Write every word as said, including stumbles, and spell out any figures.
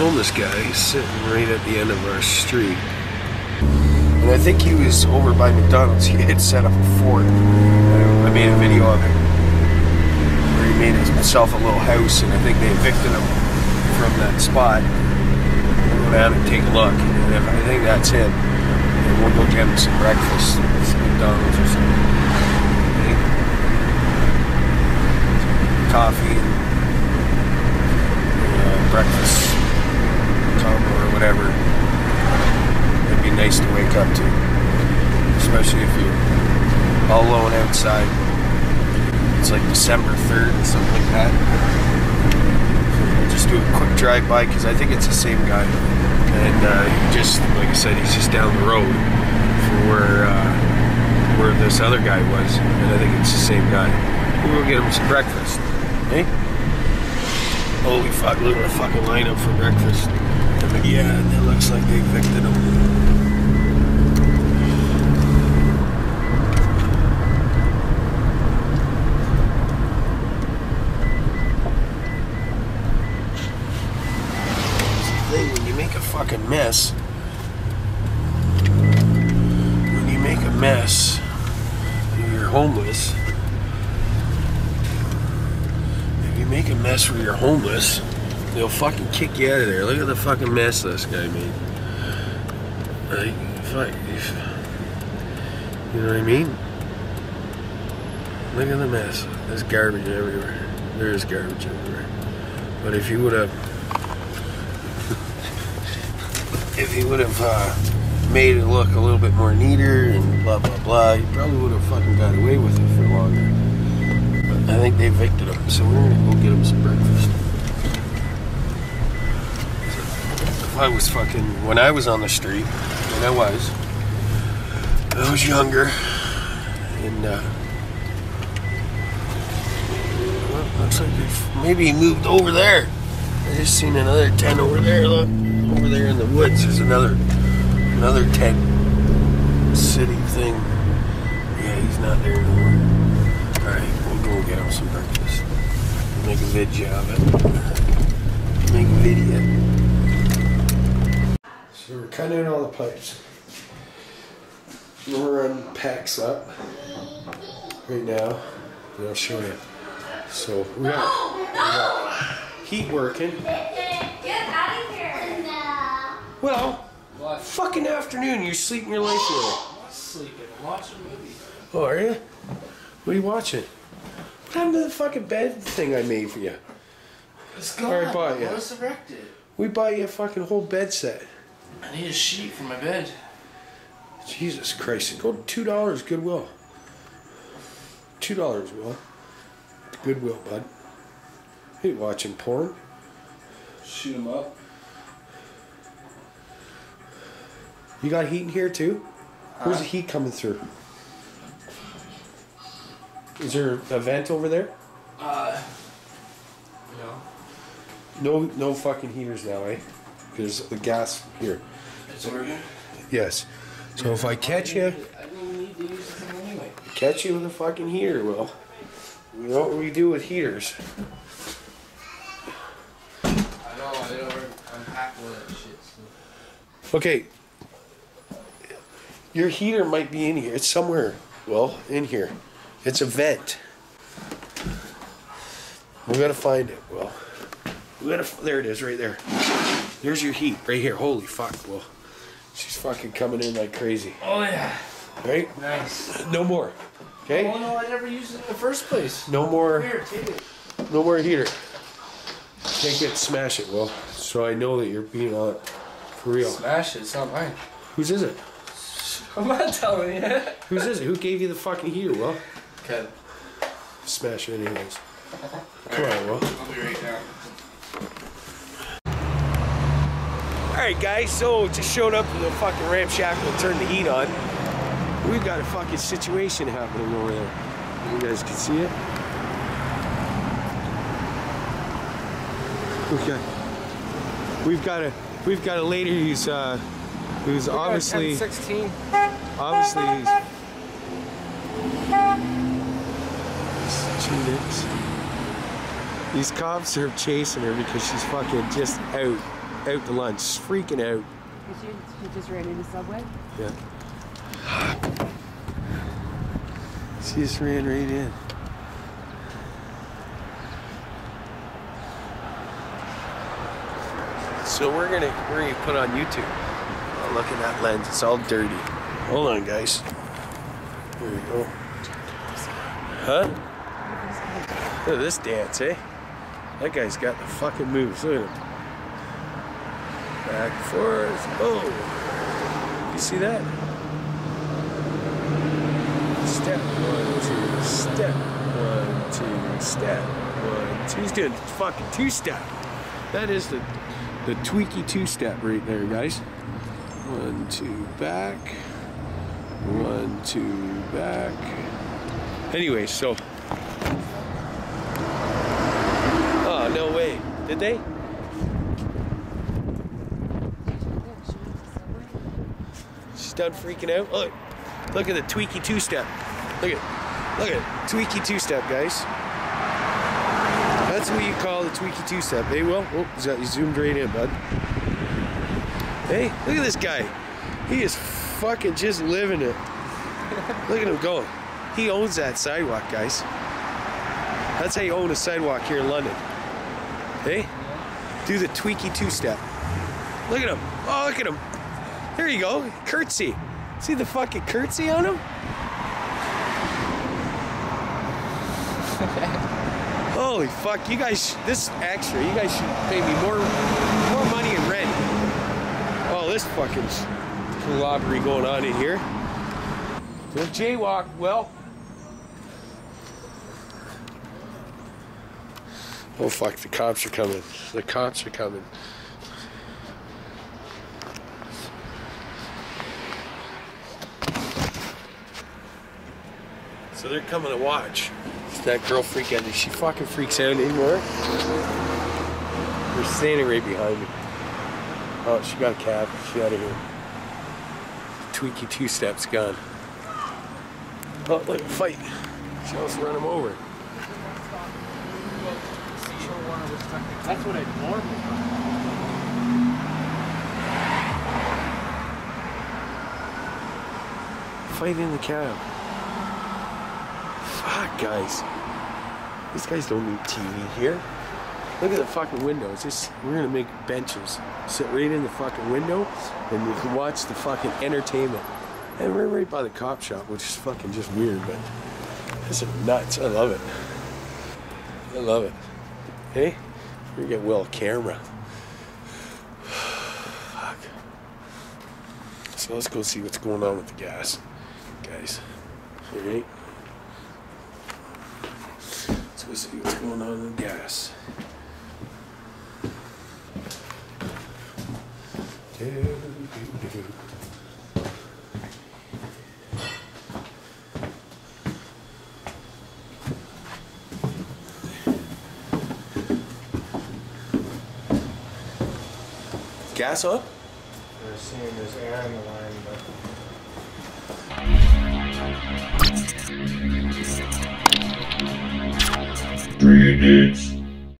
homeless guy sitting right at the end of our street. And I think he was over by McDonald's. He had set up a fort. I made a video of it where he made himself a little house, and I think they evicted him from that spot. We'll go down and take a look, and if I think that's it, and we'll go get him some breakfast at some McDonald's or something. I think some coffee and uh, breakfast combo or whatever. It'd be nice to wake up to, especially if you're all alone outside. It's like December third or something like that. Just do a quick drive by because I think it's the same guy, and uh, just like I said, he's just down the road from where uh, where this other guy was, and I think it's the same guy. We'll go get him some breakfast. Hey, holy fuck! Look at a fucking lineup for breakfast. But yeah, it looks like they evicted him. Fucking mess. When you make a mess, when you're homeless. If you make a mess when you're homeless, they'll fucking kick you out of there. Look at the fucking mess this guy made. Like, fuck, you know what I mean? Look at the mess. There's garbage everywhere. There is garbage everywhere. But if you would have. If he would have uh, made it look a little bit more neater and blah blah blah, he probably would have fucking got away with it for longer. But I think they evicted him, so we're gonna go get him some breakfast. So if I was fucking, when I was on the street, and I was, I was younger, and uh, well, looks like they've, maybe he moved over there. I just seen another tent over there. Look, over there in the woods, there's another another tent city thing. Yeah, he's not there anymore. All right, we'll go get him some breakfast. Make a video of it. Make a video. So we're cutting out all the pipes. We're on packs up right now. And I'll show you. So we got, no, no. We got heat working. Get out of here. No. Well, what? Fucking afternoon. You're sleeping your life away. I'm not sleeping. I'm watching a movie. Oh, are you? What are you watching? What happened to the fucking bed thing I made for you? It's gone. Or I bought you. I resurrected. We bought you a fucking whole bed set. I need a sheet for my bed. Jesus Christ. Go to two dollars Goodwill. two dollars, Will. Goodwill, bud. Hey, watching porn. Shoot him up. You got heat in here too? Where's uh, the heat coming through? Is there a vent over there? Uh, no. No, no fucking heaters now, eh? Because the gas here. It's working? Yes. So if I catch you, I didn't need to use this thing anyway. Catch you with a fucking heater, Will. You know what we do with heaters. Okay, your heater might be in here. It's somewhere, well, in here. It's a vent. We gotta find it, Will. We gotta. There it is, right there. There's your heat, right here. Holy fuck, Will. She's fucking coming in like crazy. Oh yeah. Right. Nice. No more. Okay. Oh no, I never used it in the first place. No more. Here, take it. No more heater. Take it, smash it, Will. So I know that you're being on. For real. Smash it, it's not mine. Whose is it? I'm not telling you. Whose is it? Who gave you the fucking heater, Will? Ken. Smash it anyways. Come on, Will. I'll be right down. Alright guys, so just showed up to the fucking ramshackle, turned the heat on. We've got a fucking situation happening over there. You guys can see it. Okay. We've got a We've got a lady who's uh, who's we obviously sixteen. Obviously, he's, these cops are chasing her because she's fucking just out, out the line, just freaking out. Because you, you just ran into the subway? Yeah. She just ran right in. So we're gonna we're gonna put on YouTube. Oh, look at that lens, it's all dirty. Hold on, guys. Here we go. Huh? Look at this dance, eh? That guy's got the fucking moves. Look at him. Back, forth. Oh, you see that? Step one, two, step one, two, step one, two. He's doing fucking two-step. That is the. The tweaky two-step right there, guys. One, two, back. One, two, back. Anyway, so. Oh, no way. Did they? She's done freaking out. Look. Look at the tweaky two-step. Look at Look at tweaky two-step, guys. That's what you call the tweaky two-step. Hey, well, oh, you zoomed right in, bud. Hey, look at this guy. He is fucking just living it. Look at him going. He owns that sidewalk, guys. That's how you own a sidewalk here in London. Hey, do the tweaky two-step. Look at him. Oh, look at him. There you go. Curtsy. See the fucking curtsy on him? Holy fuck, you guys, this extra, you guys should pay me more more money in rent. Oh, this fucking robbery going on in here. The jaywalk, well. Oh fuck, the cops are coming. The cops are coming. So they're coming to watch. That girl freak out. If she fucking freaks out anymore, they're standing right behind me. Oh, she got a cab. She out of here. Tweaky two steps gone. Oh, look, fight. She almost run him over. That's what I'd normally do. Fight in the cab. Fuck, guys. These guys don't need T V here. Look at the fucking windows. Just, we're gonna make benches. Sit right in the fucking window, and we can watch the fucking entertainment. And we're right by the cop shop, which is fucking just weird, but this is nuts. I love it. I love it. Hey, we get well camera. Fuck. So let's go see what's going on with the gas, guys. All right. Let's see what's going on in the gas. Do, do, do. Gas up? They're seeing there's air in the line, but... Three dudes.